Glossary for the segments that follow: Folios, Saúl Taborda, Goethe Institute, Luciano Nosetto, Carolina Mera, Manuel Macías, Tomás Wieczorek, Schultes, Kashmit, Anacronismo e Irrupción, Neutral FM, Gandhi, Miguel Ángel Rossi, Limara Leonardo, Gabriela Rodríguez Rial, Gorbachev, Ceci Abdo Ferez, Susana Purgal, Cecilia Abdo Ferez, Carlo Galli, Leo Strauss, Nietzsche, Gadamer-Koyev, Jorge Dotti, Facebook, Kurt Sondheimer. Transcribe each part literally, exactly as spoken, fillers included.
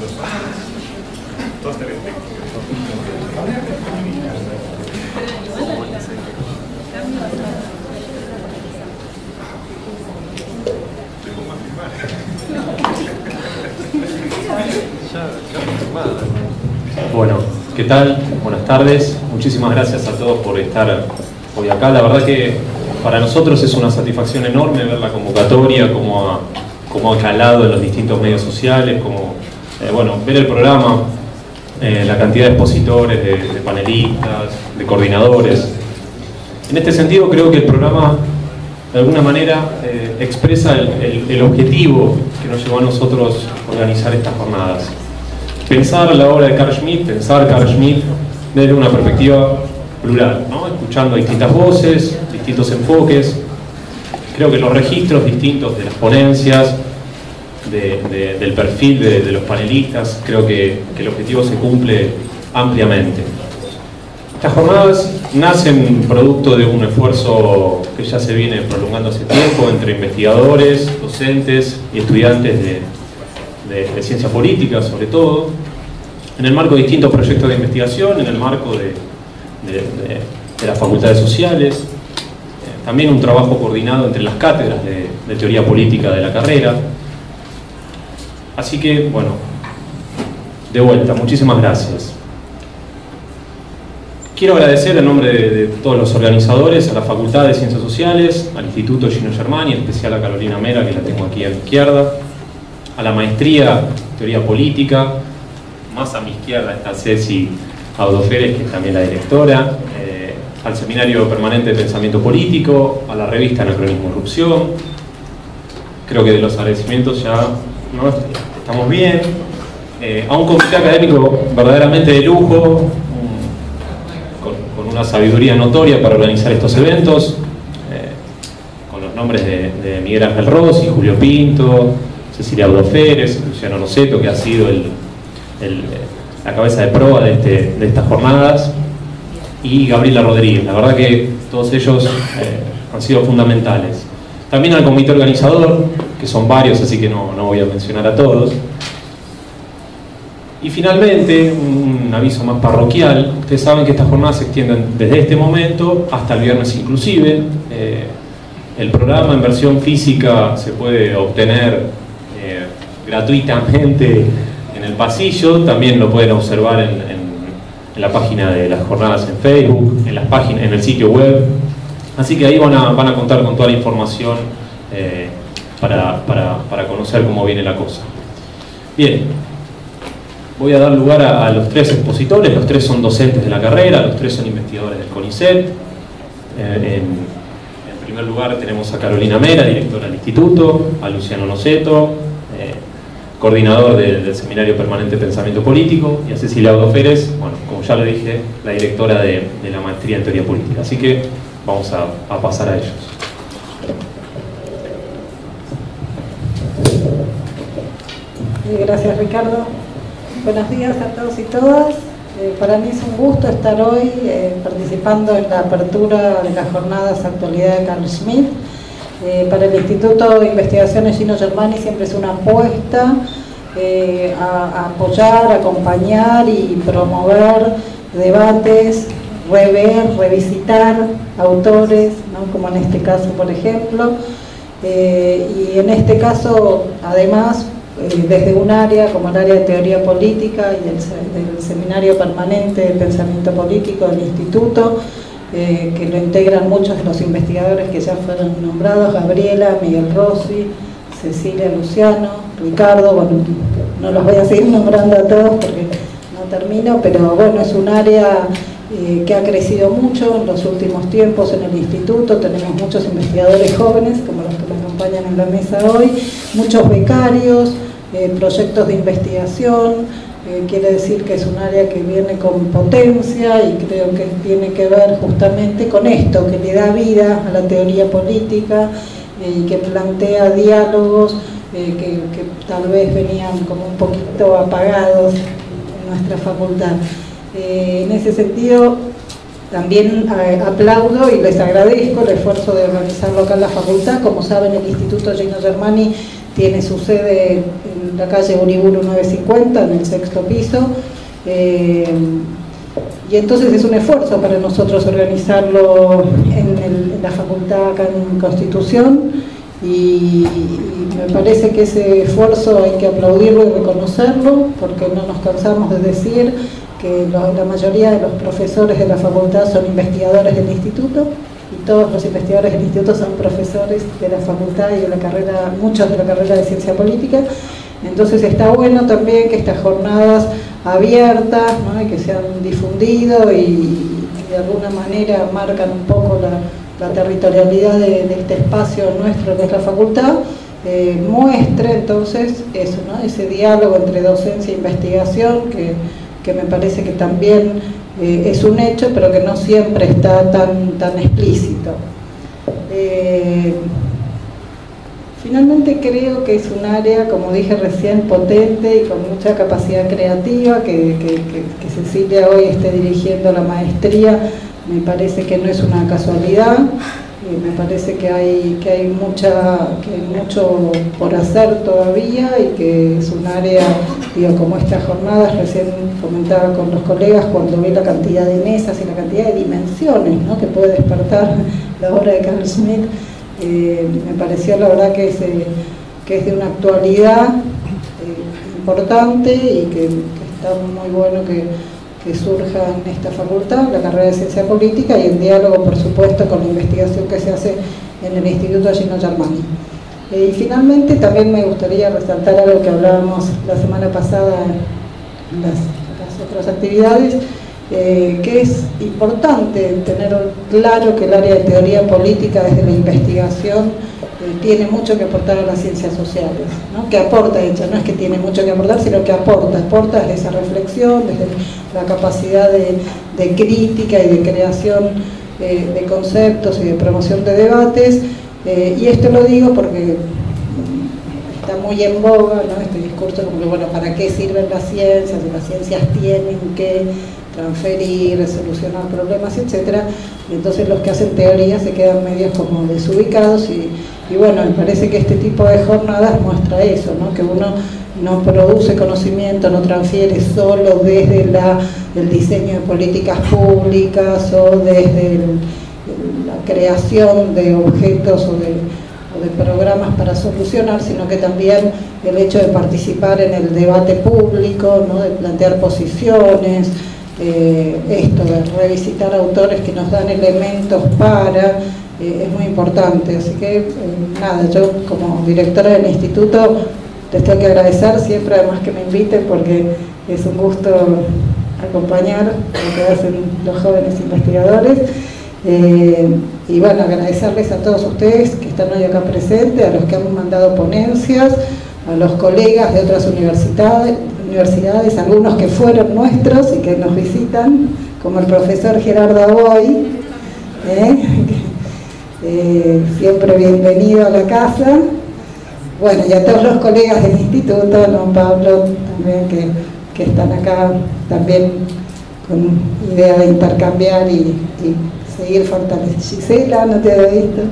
los padres. Dos de veinte. Tengo más firmar. Bueno, ¿qué tal? Buenas tardes. Muchísimas gracias a todos por estar hoy acá. La verdad que para nosotros es una satisfacción enorme ver la convocatoria, como a... como ha calado en los distintos medios sociales, como eh, bueno, ver el programa, eh, la cantidad de expositores, de, de panelistas, de coordinadores. En este sentido creo que el programa de alguna manera eh, expresa el, el, el objetivo que nos llevó a nosotros a organizar estas jornadas. Pensar la obra de Carl Schmitt, pensar Carl Schmitt desde una perspectiva plural, ¿no? Escuchando distintas voces, distintos enfoques. Creo que los registros distintos de las ponencias, de, de, del perfil de, de los panelistas, creo que, que el objetivo se cumple ampliamente. Estas jornadas nacen producto de un esfuerzo que ya se viene prolongando hace tiempo entre investigadores, docentes y estudiantes de, de, de ciencia política, sobre todo, en el marco de distintos proyectos de investigación, en el marco de, de, de, de las facultades sociales. También un trabajo coordinado entre las cátedras de, de teoría política de la carrera. Así que, bueno, de vuelta, muchísimas gracias. Quiero agradecer en nombre de, de todos los organizadores, a la Facultad de Ciencias Sociales, al Instituto Gino Germani, en especial a Carolina Mera, que la tengo aquí a mi izquierda, a la maestría teoría política, más a mi izquierda está Ceci Abdo Ferez, que es también la directora, eh, al Seminario Permanente de Pensamiento Político, a la revista Anacronismo e Irrupción. Creo que de los agradecimientos ya, ¿no?, estamos bien. Eh, a un comité académico verdaderamente de lujo, con, con una sabiduría notoria para organizar estos eventos, eh, con los nombres de, de Miguel Ángel Rossi, Julio Pinto, Ceci Abdo Ferez, Luciano Nosetto, que ha sido el, el, la cabeza de proa de, este, de estas jornadas, y Gabriela Rodríguez. La verdad que todos ellos eh, han sido fundamentales. También al comité organizador, que son varios, así que no, no voy a mencionar a todos. Y finalmente, un, un aviso más parroquial. Ustedes saben que estas jornadas se extienden desde este momento hasta el viernes inclusive. Eh, el programa en versión física se puede obtener eh, gratuitamente en el pasillo. También lo pueden observar en, en en la página de las jornadas en Facebook, en las páginas, en el sitio web. Así que ahí van a, van a contar con toda la información eh, para, para, para conocer cómo viene la cosa. Bien, voy a dar lugar a, a los tres expositores. Los tres son docentes de la carrera, los tres son investigadores del CONICET. Eh, en, en primer lugar tenemos a Carolina Mera, directora del instituto, a Luciano Nosetto, eh, coordinador del, del Seminario Permanente de Pensamiento Político, y a Cecilia Abdo Ferez, bueno, como ya lo dije, la directora de, de la maestría en teoría política. Así que vamos a, a pasar a ellos. Gracias, Ricardo. Buenos días a todos y todas. Eh, para mí es un gusto estar hoy eh, participando en la apertura de las jornadas Actualidad de Carl Schmitt. Eh, para el Instituto de Investigaciones Gino Germani siempre es una apuesta eh, a, a apoyar, acompañar y promover debates, rever, revisitar autores, ¿no?, como en este caso, por ejemplo. Eh, y en este caso, además, eh, desde un área como el área de teoría política y del, del Seminario Permanente de Pensamiento Político del Instituto, Eh, que lo integran muchos de los investigadores que ya fueron nombrados: Gabriela, Miguel Rossi, Cecilia, Luciano, Ricardo. Bueno, no los voy a seguir nombrando a todos porque no termino, pero bueno, es un área eh, que ha crecido mucho en los últimos tiempos en el instituto. Tenemos muchos investigadores jóvenes, como los que me acompañan en la mesa hoy, muchos becarios, eh, proyectos de investigación. Eh, quiere decir que es un área que viene con potencia, y creo que tiene que ver justamente con esto, que le da vida a la teoría política y eh, que plantea diálogos eh, que, que tal vez venían como un poquito apagados en nuestra facultad. Eh, en ese sentido también eh, aplaudo y les agradezco el esfuerzo de organizarlo acá en la facultad. Como saben, el Instituto Gino Germani tiene su sede en la calle Uriburu novecientos cincuenta, en el sexto piso, eh, y entonces es un esfuerzo para nosotros organizarlo en, el, en la facultad acá en Constitución, y, y me parece que ese esfuerzo hay que aplaudirlo y reconocerlo, porque no nos cansamos de decir que lo, la mayoría de los profesores de la facultad son investigadores del instituto, y todos los investigadores del instituto son profesores de la facultad y de la carrera, muchos de la carrera de ciencia política. Entonces está bueno también que estas jornadas abiertas, ¿no?, y que se han difundido y, y de alguna manera marcan un poco la, la territorialidad de, de este espacio nuestro que es la facultad, eh, muestre entonces eso, ¿no?, ese diálogo entre docencia e investigación que, que me parece que también Eh, es un hecho, pero que no siempre está tan, tan explícito. Eh, finalmente creo que es un área, como dije recién, potente y con mucha capacidad creativa, que, que, que, que Cecilia hoy esté dirigiendo la maestría. Me parece que no es una casualidad, eh, me parece que hay, que, hay mucha, que hay mucho por hacer todavía, y que es un área, digo, como estas jornadas, recién comentaba con los colegas, cuando vi la cantidad de mesas y la cantidad de dimensiones, ¿no?, que puede despertar la obra de Carl Schmitt, eh, me pareció la verdad que es, eh, que es de una actualidad eh, importante, y que, que está muy bueno que, que surja en esta facultad, la carrera de Ciencia Política, y en diálogo, por supuesto, con la investigación que se hace en el Instituto Gino Germani. Eh, y finalmente también me gustaría resaltar algo que hablábamos la semana pasada en las, las otras actividades, eh, que es importante tener claro que el área de teoría política desde la investigación eh, tiene mucho que aportar a las ciencias sociales, ¿no?, que aporta, de hecho, no es que tiene mucho que aportar, sino que aporta, aporta desde esa reflexión, desde la capacidad de, de crítica y de creación eh, de conceptos y de promoción de debates. Eh, y esto lo digo porque está muy en boga, ¿no?, este discurso como que, bueno, ¿para qué sirven las ciencias? Las ciencias tienen que transferir, solucionar problemas, etcétera. Y entonces los que hacen teoría se quedan medios como desubicados, y, y bueno, me parece que este tipo de jornadas muestra eso, ¿no?, que uno no produce conocimiento, no transfiere solo desde la, el diseño de políticas públicas o desde el la creación de objetos o de, o de programas para solucionar, sino que también el hecho de participar en el debate público, ¿no?, de plantear posiciones, eh, esto de revisitar autores que nos dan elementos para, eh, es muy importante. Así que eh, nada, yo como directora del instituto les tengo que agradecer siempre, además, que me inviten, porque es un gusto acompañar lo que hacen los jóvenes investigadores. Eh, y bueno, agradecerles a todos ustedes que están hoy acá presentes, a los que han mandado ponencias, a los colegas de otras universidades, universidades, algunos que fueron nuestros y que nos visitan, como el profesor Gerardo Aboy, ¿eh? Eh, siempre bienvenido a la casa. Bueno, y a todos los colegas del instituto, don Pablo también, que, que están acá también con idea de intercambiar y, y seguir fortaleciendo, Gisela, no te había visto,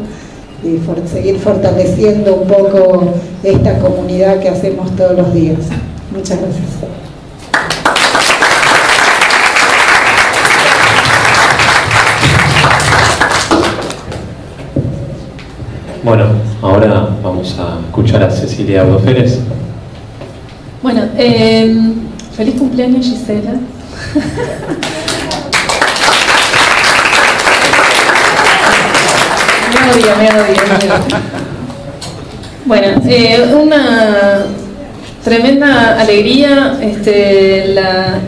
y for seguir fortaleciendo un poco esta comunidad que hacemos todos los días. Muchas gracias. Bueno, ahora vamos a escuchar a Cecilia Abdo Ferez. Bueno, eh, feliz cumpleaños, Gisela. Me odia, me odia, me odia. Bueno, eh, una tremenda alegría este, la,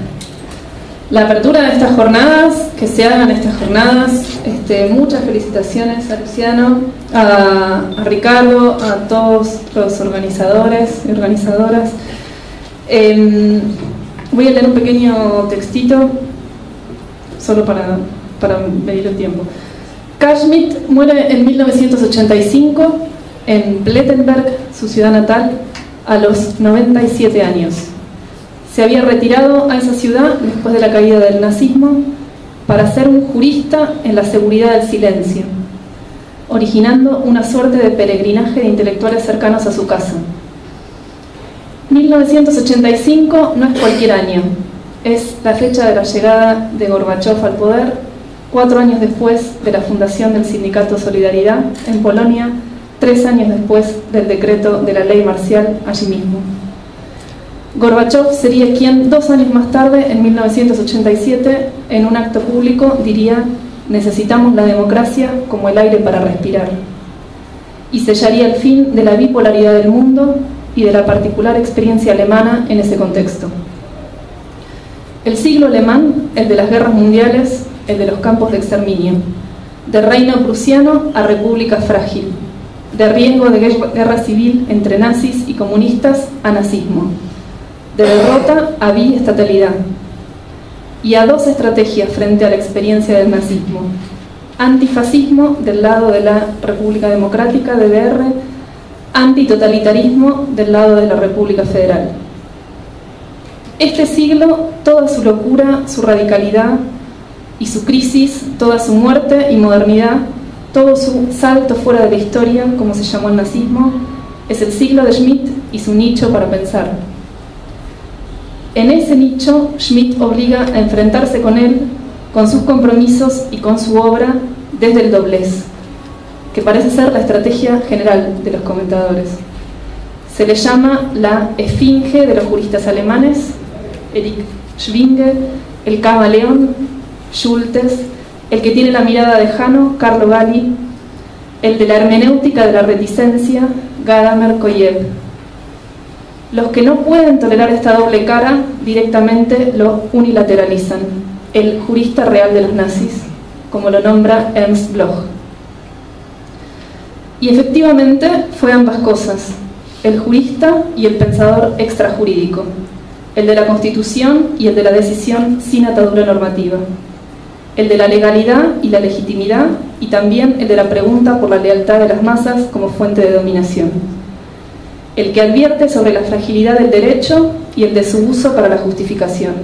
la apertura de estas jornadas, que se hagan estas jornadas. Este, muchas felicitaciones a Luciano, a, a Ricardo, a todos los organizadores y organizadoras. Eh, voy a leer un pequeño textito, solo para, para medir el tiempo. Kashmit muere en mil novecientos ochenta y cinco en Plettenberg, su ciudad natal, a los noventa y siete años. Se había retirado a esa ciudad después de la caída del nazismo para ser un jurista en la seguridad del silencio, originando una suerte de peregrinaje de intelectuales cercanos a su casa, mil novecientos ochenta y cinco no es cualquier año, es la fecha de la llegada de Gorbachev al poder, cuatro años después de la fundación del sindicato Solidaridad en Polonia, tres años después del decreto de la ley marcial allí mismo. Gorbachev sería quien dos años más tarde, en mil novecientos ochenta y siete, en un acto público diría: necesitamos la democracia como el aire para respirar, y sellaría el fin de la bipolaridad del mundo y de la particular experiencia alemana en ese contexto. El siglo alemán, el de las guerras mundiales, el de los campos de exterminio, de reino prusiano a república frágil, de riesgo de guerra civil entre nazis y comunistas a nazismo, de derrota a biestatalidad, y a dos estrategias frente a la experiencia del nazismo: antifascismo del lado de la República Democrática D D R, antitotalitarismo del lado de la República Federal. Este siglo, toda su locura, su radicalidad y su crisis, toda su muerte y modernidad, todo su salto fuera de la historia, como se llamó el nazismo, es el siglo de Schmitt y su nicho para pensar. En ese nicho, Schmitt obliga a enfrentarse con él, con sus compromisos y con su obra, desde el doblez, que parece ser la estrategia general de los comentadores. Se le llama la esfinge de los juristas alemanes: Erich Schwinge, el camaleón, Schultes, el que tiene la mirada de Jano, Carlo Galli, el de la hermenéutica de la reticencia, Gadamer-Koyev. Los que no pueden tolerar esta doble cara directamente lo unilateralizan: el jurista real de los nazis, como lo nombra Ernst Bloch. Y efectivamente fue ambas cosas, el jurista y el pensador extrajurídico, el de la Constitución y el de la decisión sin atadura normativa, el de la legalidad y la legitimidad, y también el de la pregunta por la lealtad de las masas como fuente de dominación, el que advierte sobre la fragilidad del derecho y el de su uso para la justificación,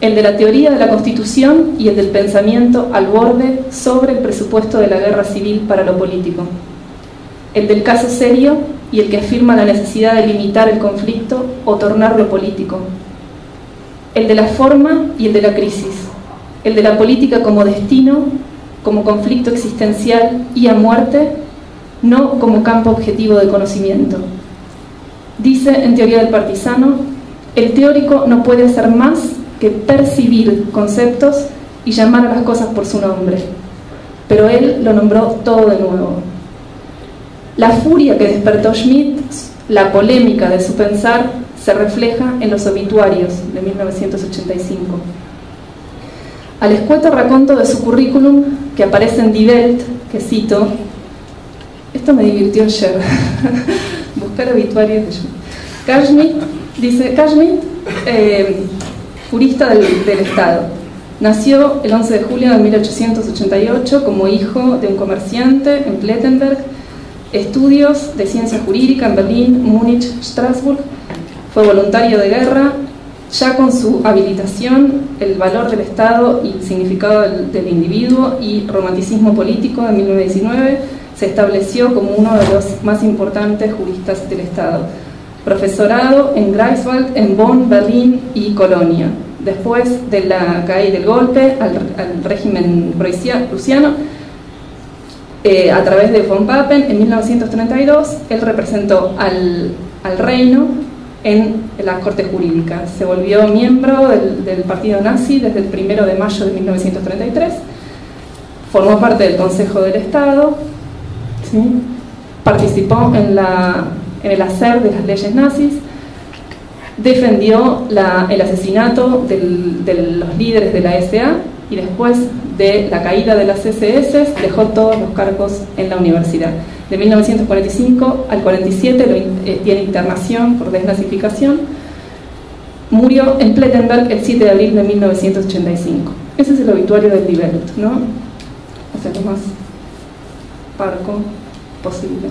el de la teoría de la Constitución y el del pensamiento al borde sobre el presupuesto de la guerra civil para lo político, el del caso serio y el que afirma la necesidad de limitar el conflicto o tornarlo político, el de la forma y el de la crisis, el de la política como destino, como conflicto existencial y a muerte, no como campo objetivo de conocimiento. Dice en Teoría del Partisano: el teórico no puede hacer más que percibir conceptos y llamar a las cosas por su nombre, pero él lo nombró todo de nuevo. La furia que despertó Schmitt, la polémica de su pensar, se refleja en los obituarios de mil novecientos ochenta y cinco. Al escueto raconto de su currículum, que aparece en Die Welt, que cito, esto me divirtió ayer, buscar obituarios de Schmitt. Kashmit, dice Kashmit, eh, jurista del, del Estado. Nació el once de julio de mil ochocientos ochenta y ocho como hijo de un comerciante en Plettenberg. Estudios de ciencia jurídica en Berlín, Múnich, Strasbourg. Fue voluntario de guerra. Ya con su habilitación, El valor del Estado y el significado del, del individuo y Romanticismo político, de mil novecientos diecinueve, se estableció como uno de los más importantes juristas del Estado. Profesorado en Greifswald, en Bonn, Berlín y Colonia. Después de la caída del golpe al, al régimen prusiano, eh, a través de von Papen, en mil novecientos treinta y dos, él representó al, al reino en la corte jurídica. Se volvió miembro del, del partido nazi desde el primero de mayo de mil novecientos treinta y tres, formó parte del Consejo del Estado, ¿sí? Participó en la... en el hacer de las leyes nazis, defendió la, el asesinato del, de los líderes de la S A, y después de la caída de las C C S dejó todos los cargos en la universidad. De mil novecientos cuarenta y cinco al cuarenta y siete lo in, eh, tiene internación por desnazificación. Murió en Plettenberg el siete de abril de mil novecientos ochenta y cinco. Ese es el obituario del Die Welt, ¿no? O sea, lo más parco posible.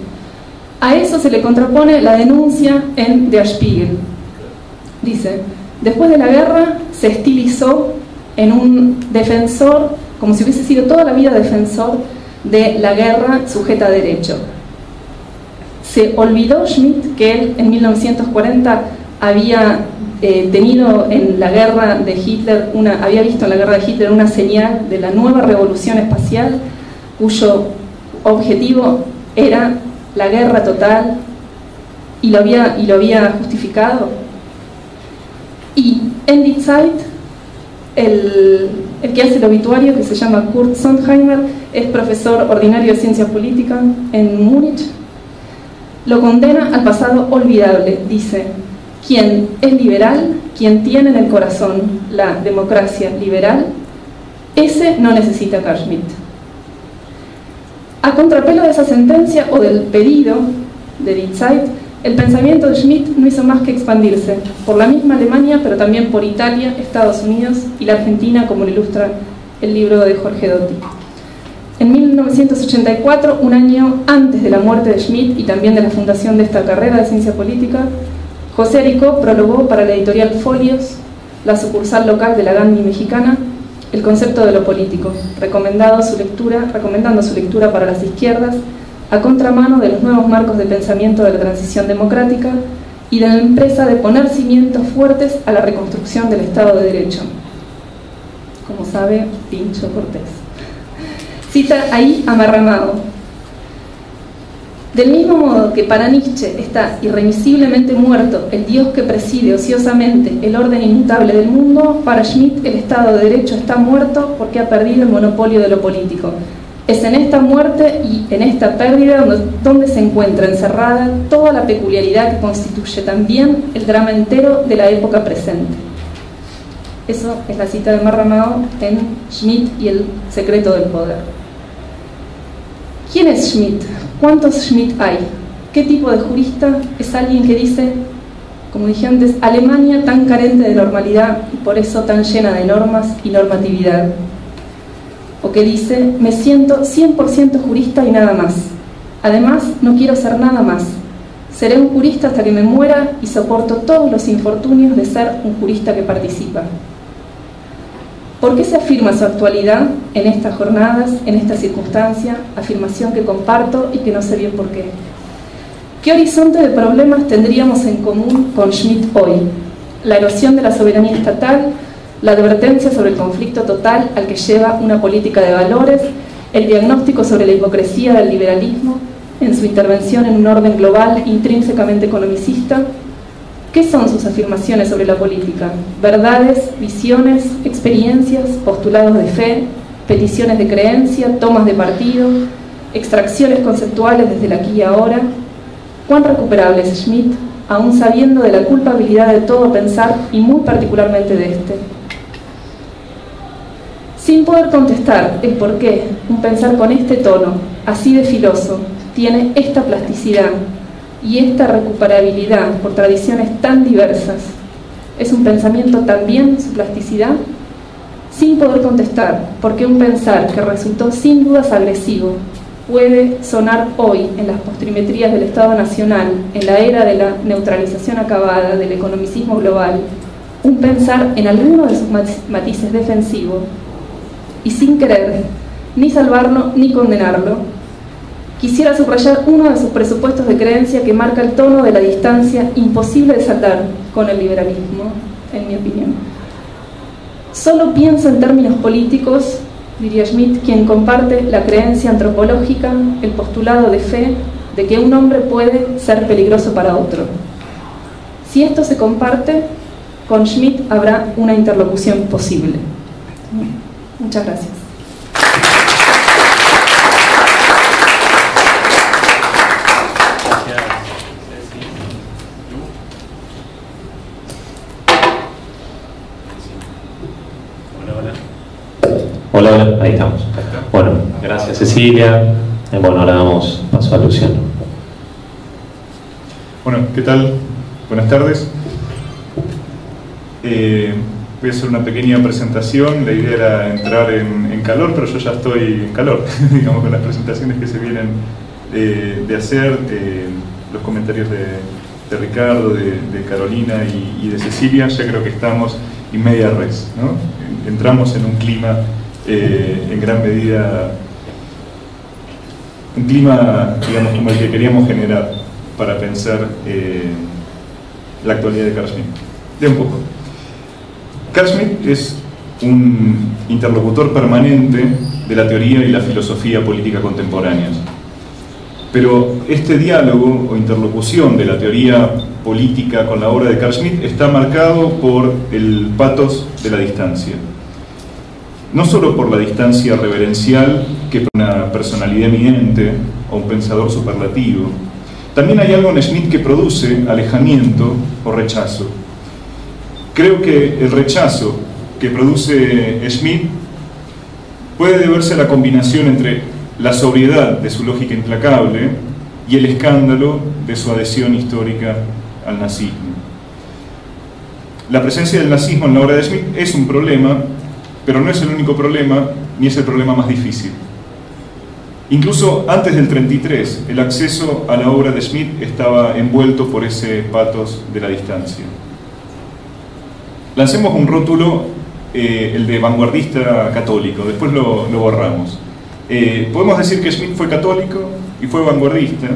A eso se le contrapone la denuncia en Der Spiegel. Dice: después de la guerra se estilizó en un defensor, como si hubiese sido toda la vida defensor de la guerra sujeta a derecho. se olvidó Schmitt que él en mil novecientos cuarenta había eh, tenido en la guerra de Hitler una, había visto en la guerra de Hitler una señal de la nueva revolución espacial cuyo objetivo era la guerra total y lo había, y lo había justificado. Y en Die Zeit, el, el que hace el obituario, que se llama Kurt Sondheimer, es profesor ordinario de ciencia política en Múnich, lo condena al pasado olvidable. Dice: quien es liberal, quien tiene en el corazón la democracia liberal, ese no necesita Kashmit. A contrapelo de esa sentencia o del pedido de Die Zeit, el pensamiento de Schmitt no hizo más que expandirse por la misma Alemania, pero también por Italia, Estados Unidos y la Argentina, como lo ilustra el libro de Jorge Dotti. En mil novecientos ochenta y cuatro, un año antes de la muerte de Schmitt y también de la fundación de esta carrera de ciencia política, José Aricó prologó para la editorial Folios, la sucursal local de la Gandhi mexicana, el concepto de lo político, recomendado su lectura, recomendando su lectura para las izquierdas, a contramano de los nuevos marcos de pensamiento de la transición democrática y de la empresa de poner cimientos fuertes a la reconstrucción del Estado de Derecho. Como sabe Pincho Cortés. Cita ahí a Marramao. Del mismo modo que para Nietzsche está irremisiblemente muerto el Dios que preside ociosamente el orden inmutable del mundo, para Schmitt el Estado de Derecho está muerto porque ha perdido el monopolio de lo político. Es en esta muerte y en esta pérdida donde, donde se encuentra encerrada toda la peculiaridad que constituye también el drama entero de la época presente. Eso es la cita de Marramao en Schmitt y el secreto del poder. ¿Quién es Schmitt? ¿Cuántos Schmitt hay? ¿Qué tipo de jurista? Es alguien que dice, como dije antes, Alemania tan carente de normalidad y por eso tan llena de normas y normatividad. O que dice, me siento cien por ciento jurista y nada más. Además, no quiero ser nada más. Seré un jurista hasta que me muera y soporto todos los infortunios de ser un jurista que participa. ¿Por qué se afirma su actualidad en estas jornadas, en esta circunstancia? Afirmación que comparto y que no sé bien por qué. ¿Qué horizonte de problemas tendríamos en común con Schmitt hoy? La erosión de la soberanía estatal, la advertencia sobre el conflicto total al que lleva una política de valores, el diagnóstico sobre la hipocresía del liberalismo en su intervención en un orden global intrínsecamente economicista. ¿Qué son sus afirmaciones sobre la política? Verdades, visiones, experiencias, postulados de fe, peticiones de creencia, tomas de partido, extracciones conceptuales desde el aquí y ahora. ¿Cuán recuperable es Schmitt, aún sabiendo de la culpabilidad de todo pensar y muy particularmente de este? Sin poder contestar el por qué, un pensar con este tono, así de filoso, tiene esta plasticidad y esta recuperabilidad por tradiciones tan diversas. ¿Es un pensamiento también su plasticidad? Sin poder contestar por qué un pensar que resultó sin dudas agresivo puede sonar hoy en las postrimetrías del Estado Nacional, en la era de la neutralización acabada del economicismo global, un pensar en alguno de sus matices defensivos, y sin querer ni salvarlo ni condenarlo, quisiera subrayar uno de sus presupuestos de creencia que marca el tono de la distancia imposible de saltar con el liberalismo, en mi opinión. Solo pienso en términos políticos, diría Schmitt, quien comparte la creencia antropológica, el postulado de fe de que un hombre puede ser peligroso para otro. Si esto se comparte, con Schmitt habrá una interlocución posible. Muchas gracias. Gracias, Ceci. ¿Tú? Ceci. Hola, hola. Hola, hola. Ahí estamos. Bueno, gracias, Cecilia. Bueno, ahora damos paso a Luciano. Bueno, ¿qué tal? Buenas tardes. Eh... Voy a hacer una pequeña presentación. La idea era entrar en, en calor, pero yo ya estoy en calor, digamos, con las presentaciones que se vienen eh, de hacer, eh, los comentarios de, de Ricardo, de, de Carolina y, y de Cecilia. Ya creo que estamos en media res, ¿no? Entramos en un clima eh, en gran medida, un clima, digamos, como el que queríamos generar. para pensar eh, la actualidad de Carl Schmitt. De un poco. Carl Schmitt es un interlocutor permanente de la teoría y la filosofía política contemporáneas. Pero este diálogo o interlocución de la teoría política con la obra de Carl Schmitt está marcado por el patos de la distancia. No solo por la distancia reverencial que es una personalidad eminente o un pensador superlativo, también hay algo en Schmitt que produce alejamiento o rechazo. Creo que el rechazo que produce Schmitt puede deberse a la combinación entre la sobriedad de su lógica implacable y el escándalo de su adhesión histórica al nazismo. La presencia del nazismo en la obra de Schmitt es un problema, pero no es el único problema, ni es el problema más difícil. Incluso antes del treinta y tres, el acceso a la obra de Schmitt estaba envuelto por ese patos de la distancia. Lancemos un rótulo, eh, el de vanguardista católico, después lo, lo borramos. Eh, podemos decir que Schmitt fue católico y fue vanguardista,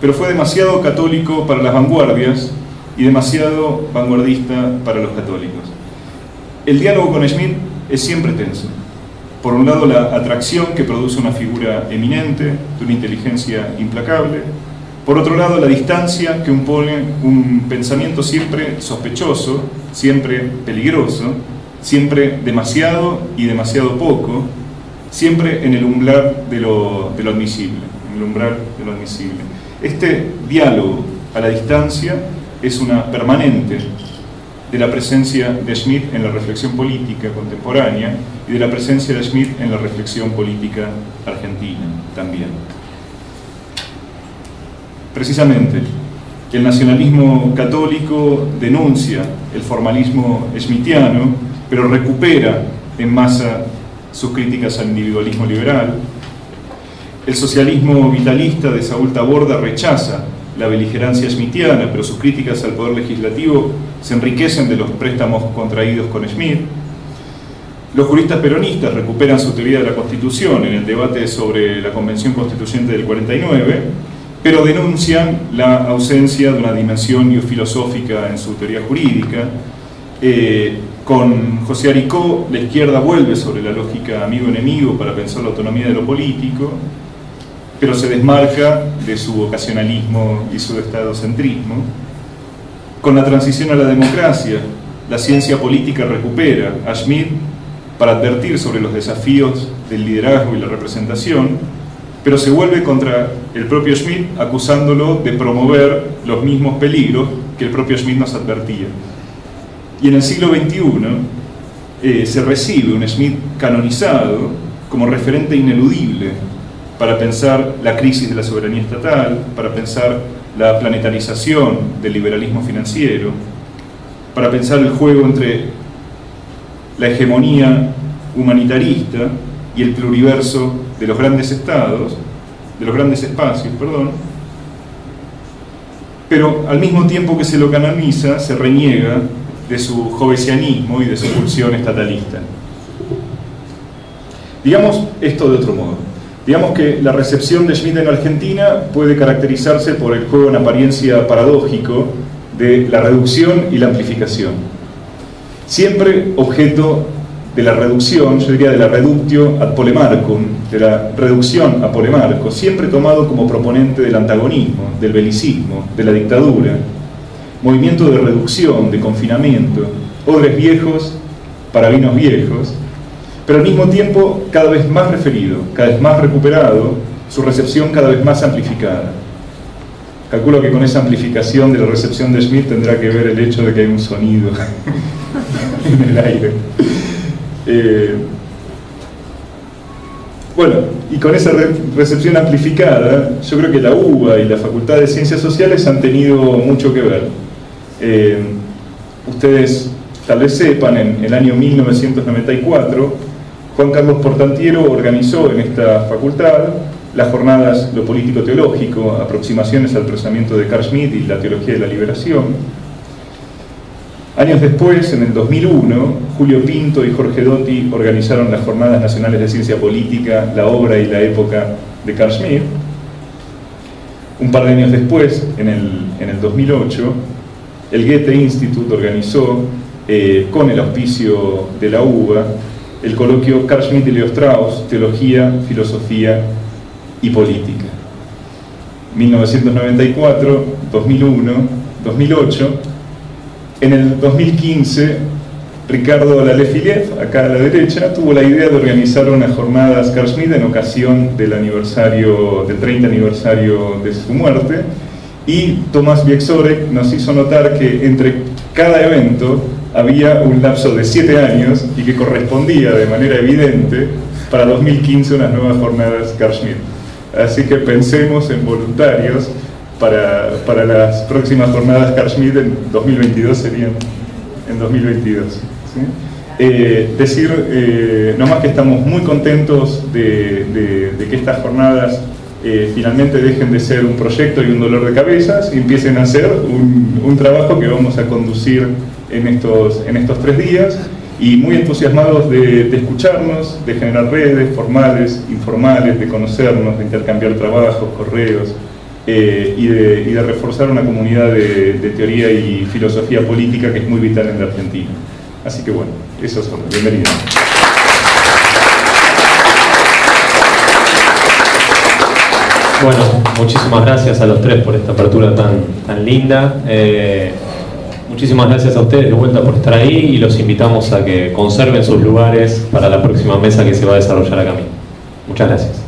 pero fue demasiado católico para las vanguardias y demasiado vanguardista para los católicos. El diálogo con Schmitt es siempre tenso. Por un lado, la atracción que produce una figura eminente, de una inteligencia implacable. Por otro lado, la distancia que impone un pensamiento siempre sospechoso, siempre peligroso, siempre demasiado y demasiado poco, siempre en el umbral de lo, de lo admisible. En el umbral de lo admisible. Este diálogo a la distancia es una permanente de la presencia de Schmitt en la reflexión política contemporánea y de la presencia de Schmitt en la reflexión política argentina también. Precisamente, el nacionalismo católico denuncia el formalismo schmittiano, pero recupera en masa sus críticas al individualismo liberal. El socialismo vitalista de Saúl Taborda rechaza la beligerancia schmittiana, pero sus críticas al poder legislativo se enriquecen de los préstamos contraídos con Schmitt. Los juristas peronistas recuperan su teoría de la Constitución en el debate sobre la Convención Constituyente del cuarenta y nueve, pero denuncian la ausencia de una dimensión filosófica en su teoría jurídica. Eh, con José Aricó, la izquierda vuelve sobre la lógica amigo-enemigo para pensar la autonomía de lo político, pero se desmarca de su vocacionalismo y su estadocentrismo. Con la transición a la democracia, la ciencia política recupera a Schmitt para advertir sobre los desafíos del liderazgo y la representación, pero se vuelve contra el propio Schmitt acusándolo de promover los mismos peligros que el propio Schmitt nos advertía. Y en el siglo veintiuno eh, se recibe un Schmitt canonizado como referente ineludible para pensar la crisis de la soberanía estatal, para pensar la planetarización del liberalismo financiero, para pensar el juego entre la hegemonía humanitarista y el pluriverso de los grandes estados, de los grandes espacios, perdón. Pero al mismo tiempo que se lo canoniza, se reniega de su jovesianismo y de su pulsión estatalista. Digamos esto de otro modo. Digamos que la recepción de Schmitt en Argentina puede caracterizarse por el juego en apariencia paradójico de la reducción y la amplificación. Siempre objeto de la reducción, yo diría de la reductio ad polemarcum, de la reducción a polemarco, siempre tomado como proponente del antagonismo, del belicismo, de la dictadura, movimiento de reducción, de confinamiento, odres viejos para vinos viejos, pero al mismo tiempo cada vez más referido, cada vez más recuperado, su recepción cada vez más amplificada. Calculo que con esa amplificación de la recepción de Schmitt tendrá que ver el hecho de que hay un sonido en el aire. Eh, bueno, y con esa re recepción amplificada, yo creo que la U B A y la Facultad de Ciencias Sociales han tenido mucho que ver. Eh, ustedes tal vez sepan, en el año mil novecientos noventa y cuatro, Juan Carlos Portantiero organizó en esta facultad las jornadas Lo Político-Teológico, aproximaciones al pensamiento de Carl Schmitt y la teología de la liberación. Años después, en el dos mil uno, Julio Pinto y Jorge Dotti organizaron las Jornadas Nacionales de Ciencia Política, la obra y la época de Carl Schmitt. Un par de años después, en el, en el dos mil ocho, el Goethe Institute organizó, eh, con el auspicio de la U B A, el coloquio Carl Schmitt y Leo Strauss, Teología, Filosofía y Política. mil novecientos noventa y cuatro, dos mil uno, dos mil ocho. En el dos mil quince, Ricardo Lalefilev, acá a la derecha, tuvo la idea de organizar unas jornadas Carl Schmitt en ocasión del aniversario, del treinta aniversario de su muerte, y Tomás Wieczorek nos hizo notar que entre cada evento había un lapso de siete años y que correspondía de manera evidente para dos mil quince unas nuevas jornadas Carl Schmitt. Así que pensemos en voluntarios para, para las próximas jornadas Carl Schmitt en dos mil veintidós, serían en dos mil veintidós. ¿Sí? Eh, decir eh, nomás que estamos muy contentos de, de, de que estas jornadas eh, finalmente dejen de ser un proyecto y un dolor de cabezas y empiecen a ser un, un trabajo que vamos a conducir en estos, en estos tres días, y muy entusiasmados de, de escucharnos, de generar redes formales, informales, de conocernos, de intercambiar trabajos, correos, eh, y, de, y de reforzar una comunidad de, de teoría y filosofía política que es muy vital en la Argentina. Así que bueno, eso es todo. Bienvenidos. Bueno, muchísimas gracias a los tres por esta apertura tan, tan linda. Eh, Muchísimas gracias a ustedes de vuelta por estar ahí, y los invitamos a que conserven sus lugares para la próxima mesa que se va a desarrollar acá mismo. Muchas gracias.